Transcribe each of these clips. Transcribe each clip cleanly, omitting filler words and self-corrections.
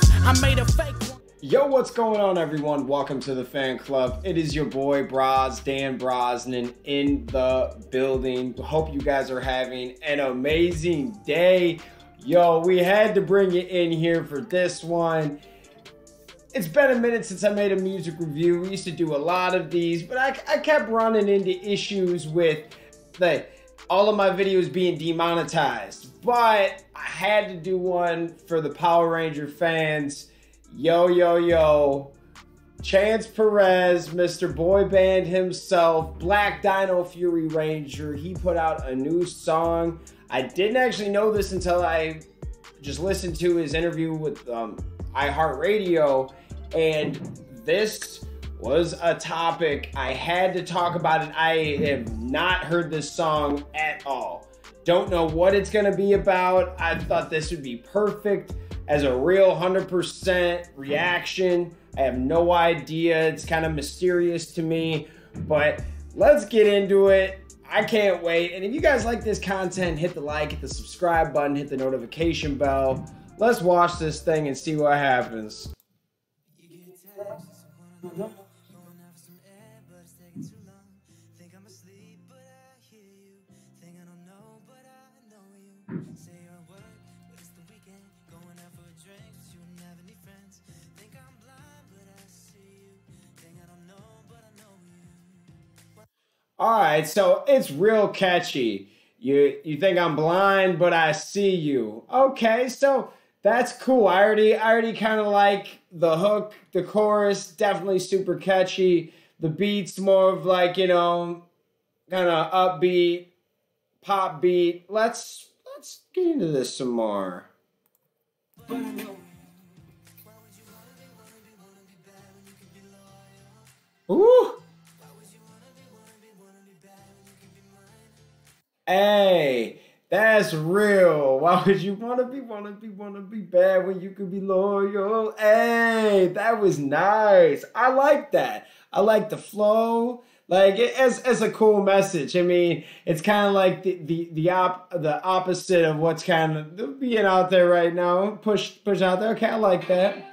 birth. I made a fake one. Yo, what's going on, everyone? Welcome to the Fan Club. It is your boy Dan Brosnan, in the building. Hope you guys are having an amazing day. Yo, we had to bring you in here for this one. It's been a minute since I made a music review. We used to do a lot of these, but I kept running into issues with all of my videos being demonetized. But I had to do one for the Power Ranger fans. Yo, Chance Perez, Mr. Boy Band himself, Black Dino Fury Ranger, he put out a new song. I didn't actually know this until I just listened to his interview with iHeartRadio, and this was a topic I had to talk about it. I have not heard this song at all. Don't know what it's gonna be about. I thought this would be perfect as a real 100% reaction. I have no idea. It's kind of mysterious to me, but let's get into it. I can't wait. And if you guys like this content, hit the like, hit the subscribe button, hit the notification bell. Let's watch this thing and see what happens. All right, so it's real catchy. You think I'm blind, but I see you. Okay, so that's cool. I already kind of like the hook, the chorus, definitely super catchy. The beat's more of like, you know, kind of upbeat, pop beat. Let's get into this some more. Ooh. Hey, that's real. Why would you wanna be bad when you could be loyal? Hey, that was nice. I like that. I like the flow. Like it's a cool message. I mean, it's kind of like the opposite of what's kind of being out there right now. Push out there. Okay, I like that.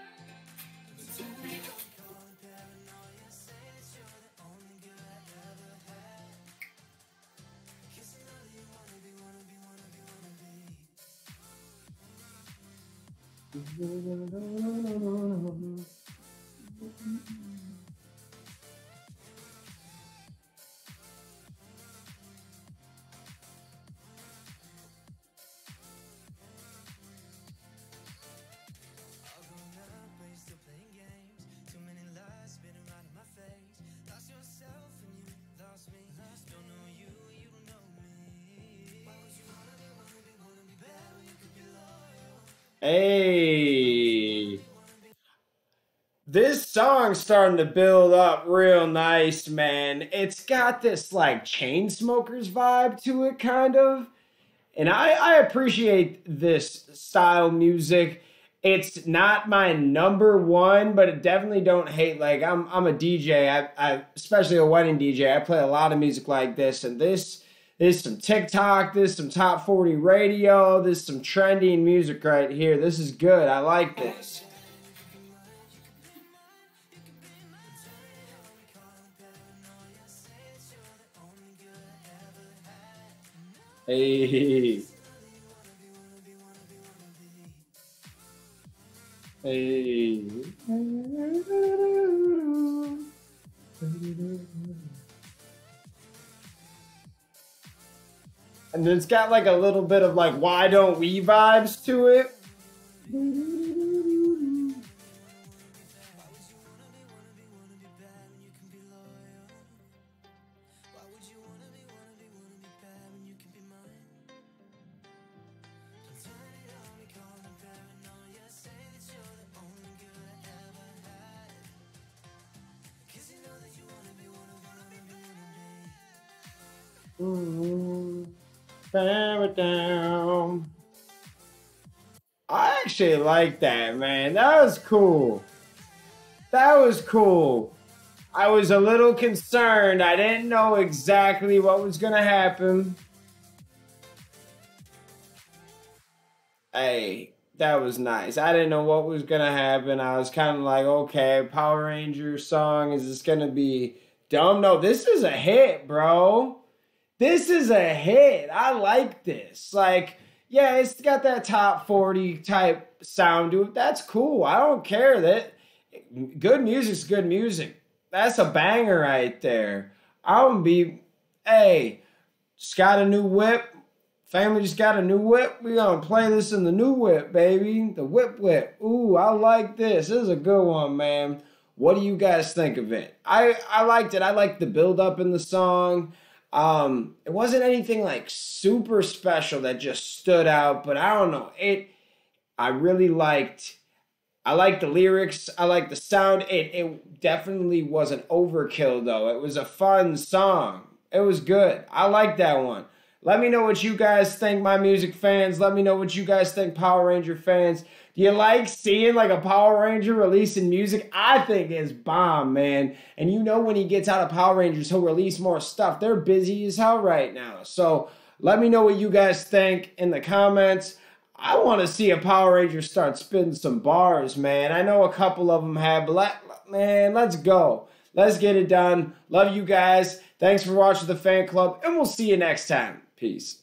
Hey, this song's starting to build up real nice, man. It's got this like Chainsmokers vibe to it, kind of. And I appreciate this style music. It's not my number one, but I definitely don't hate. Like I'm a DJ, I especially a wedding DJ. I play a lot of music like this, and this is some TikTok, this is some Top 40 radio, this is some trending music right here. This is good. I like this. Hey. Hey. And it's got like a little bit of like Why Don't We vibes to it. Down. I actually like that, man. That was cool. That was cool. I was a little concerned. I didn't know exactly what was gonna happen. Hey, that was nice. I didn't know what was going to happen. I was kind of like, okay, Power Rangers song, is this going to be dumb? No, this is a hit, bro. This is a hit. I like this. Like, yeah, it's got that top 40 type sound to it. That's cool. I don't care that. Good music's good music. That's a banger right there. Hey, just got a new whip. Family just got a new whip. We're going to play this in the new whip, baby. The whip whip. Ooh, I like this. This is a good one, man. What do you guys think of it? I liked it. I liked the build up in the song. It wasn't anything like super special that just stood out, but I don't know. I really liked. I liked the lyrics. I liked the sound. It definitely wasn't overkill, though. It was a fun song. It was good. I liked that one. Let me know what you guys think, my music fans. Let me know what you guys think, Power Ranger fans. Do you like seeing like a Power Ranger releasing music? I think it's bomb, man. And you know when he gets out of Power Rangers, he'll release more stuff. They're busy as hell right now. So let me know what you guys think in the comments. I want to see a Power Ranger start spitting some bars, man. I know a couple of them have, but man, let's go. Let's get it done. Love you guys. Thanks for watching The Fan Club, and we'll see you next time. Peace.